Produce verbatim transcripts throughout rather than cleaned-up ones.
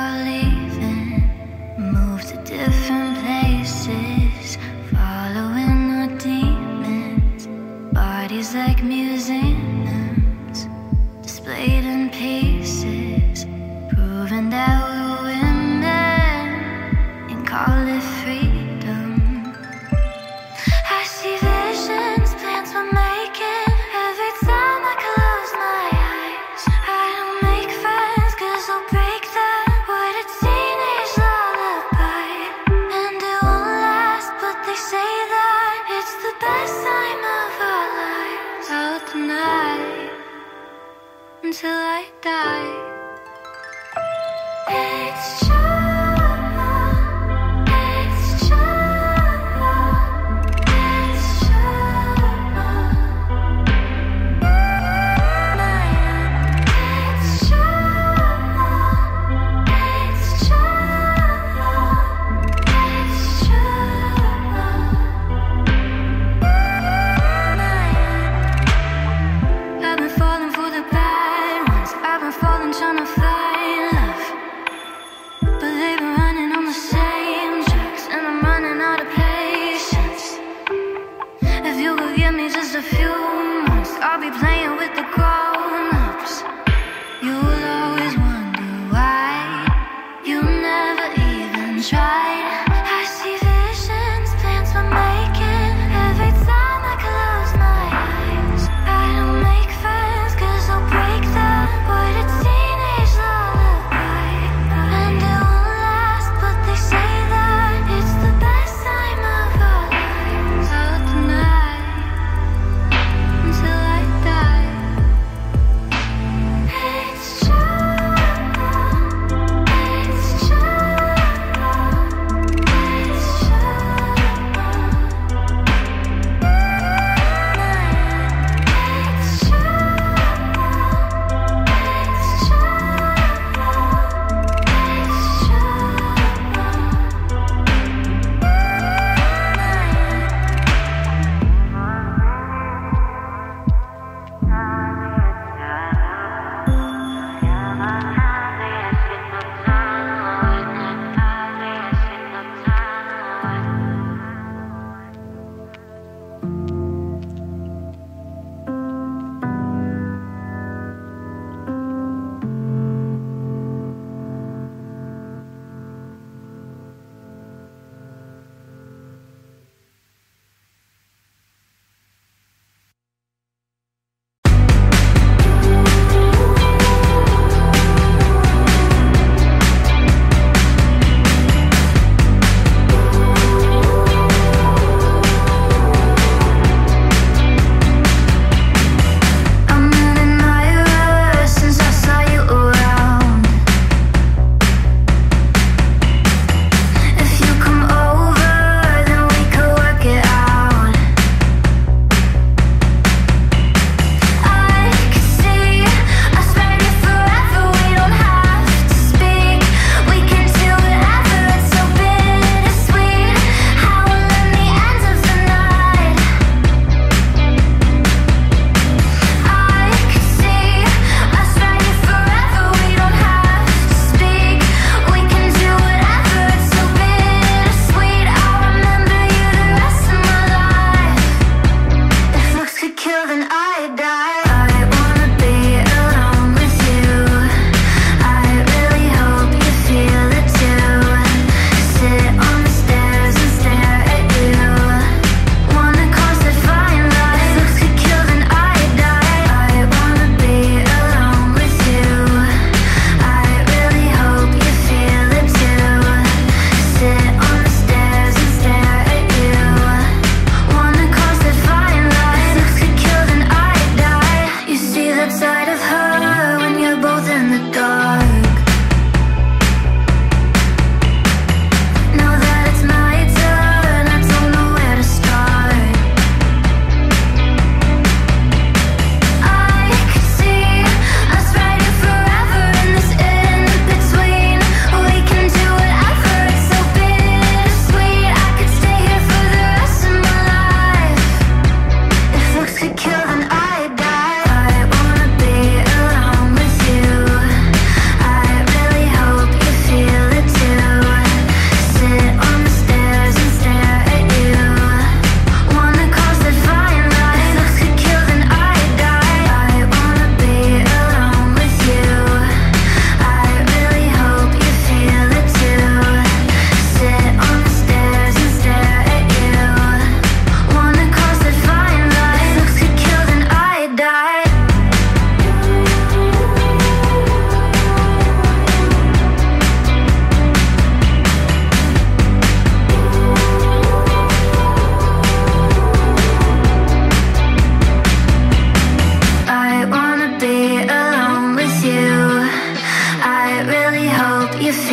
are leaving, moved to different places, following our demons. Bodies like museums, displayed in pieces, proving that we're women and call it freedom. I see visions, plans we're making. Every time I close my eyes, I don't make friends, cause I'll break the what a teenage lullaby. And it won't last, but they say that it's the best time of our lives. I'll deny until I die. It's true.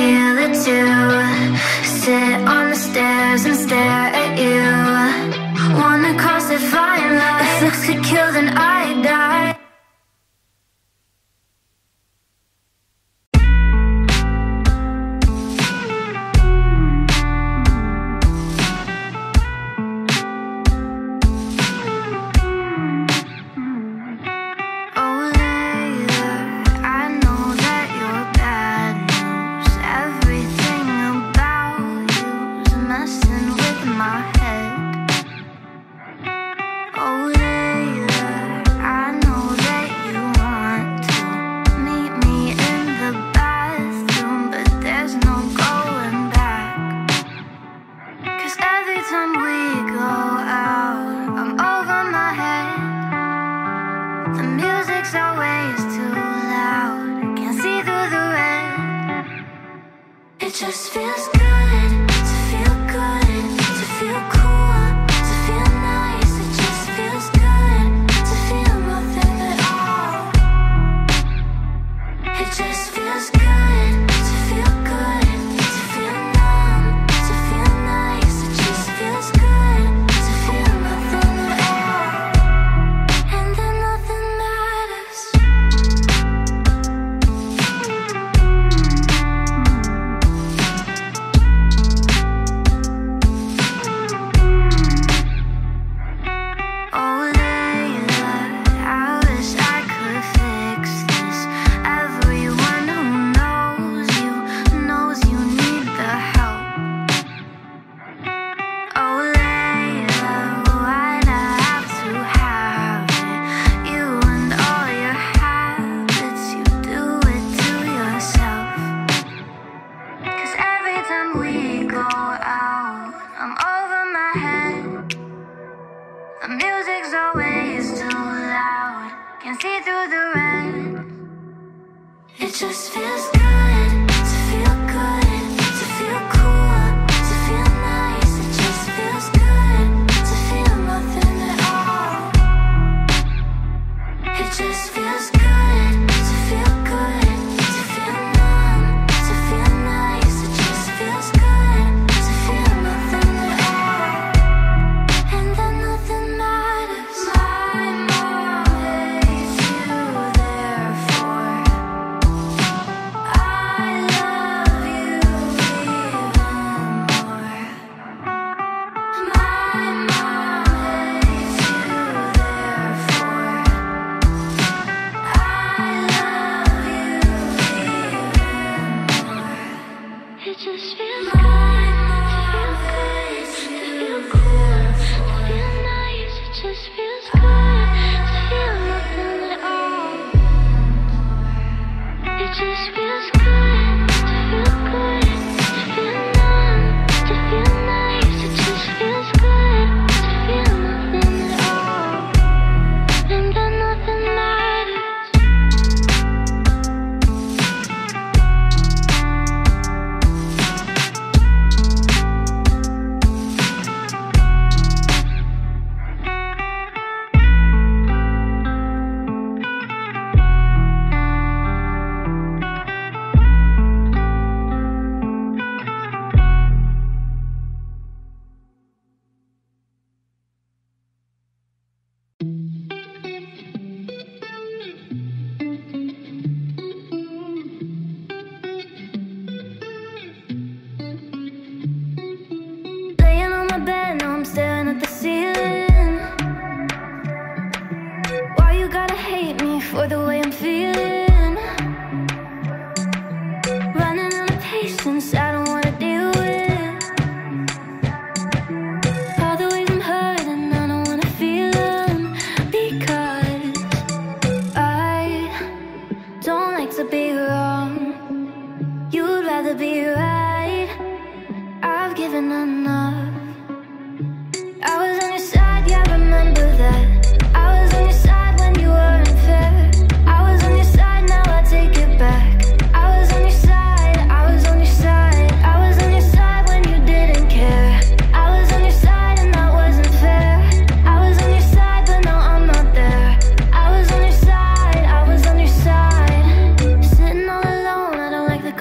feel it too. Sit on the stairs and stare at you. Wanna cross the fine line. If looks could kill, then I'd die.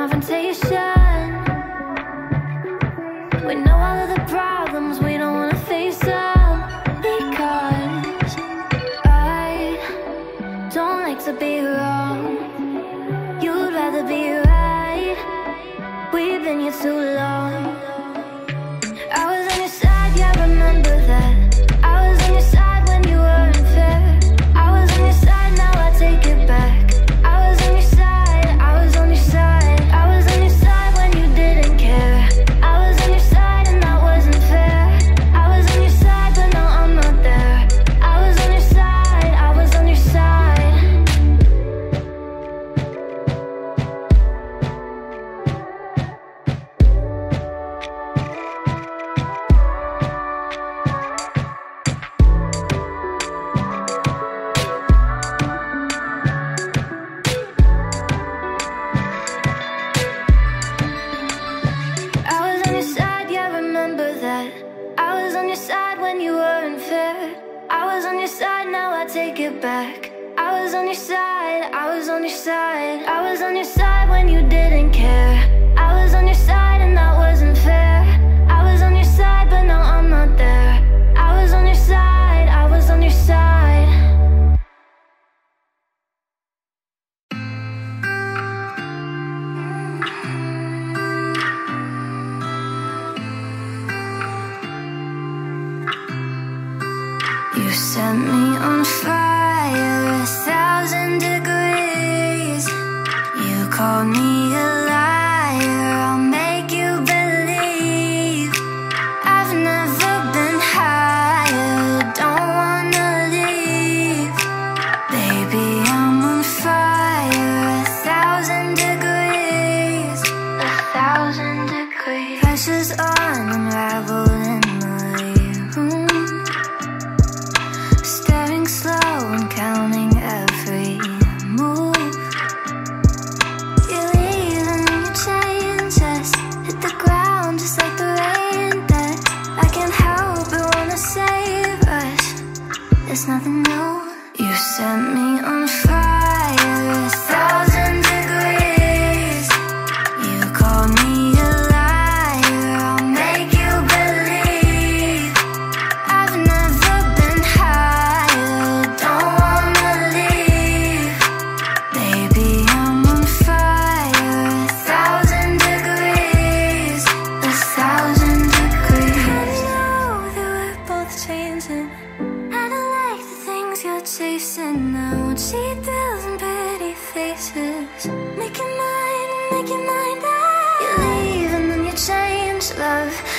Conversation. get back. I was on your side, I was on your side. I was on your side when you didn't care. I was on your side and that wasn't fair. I was on your side but now I'm not there. I was on your side, I was on your side. You set me on fire, a thousand degrees. You called me a liar, I'll make you believe. I've never been higher, don't wanna leave. Baby, I'm on fire, a thousand degrees. A thousand degrees. Pressure's on, unravel in my room. Slow and counting every move. You're leaving your changes, hit the ground just like the rain does. I can't help but wanna save us. There's nothing new. You set me on fire, a thousand degrees. You called me a liar, I'll make you believe. I've never been high.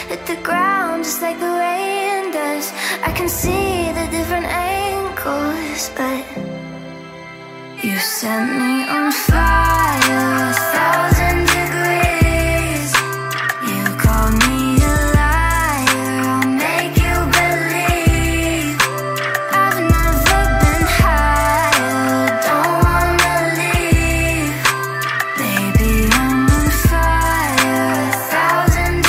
Hit the ground just like the rain does. I can see the different angles, but you set me on fire, a thousand degrees. You call me a liar, I'll make you believe. I've never been higher, don't wanna leave. Baby, I'm on fire, a thousand.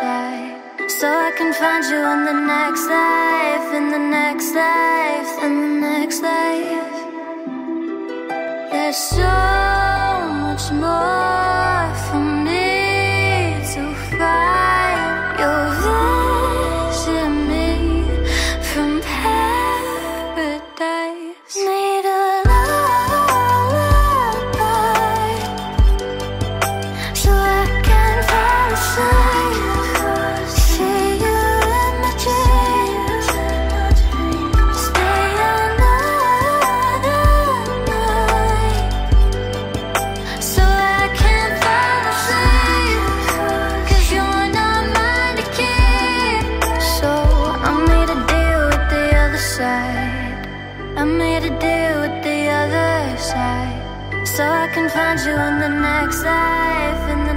side, so I can find you in the next life, in the next life, in the next life. There's so much more for me to find. You'll visit me from paradise. Need a lullaby so I can find a sign. So I can find you in the next life, in the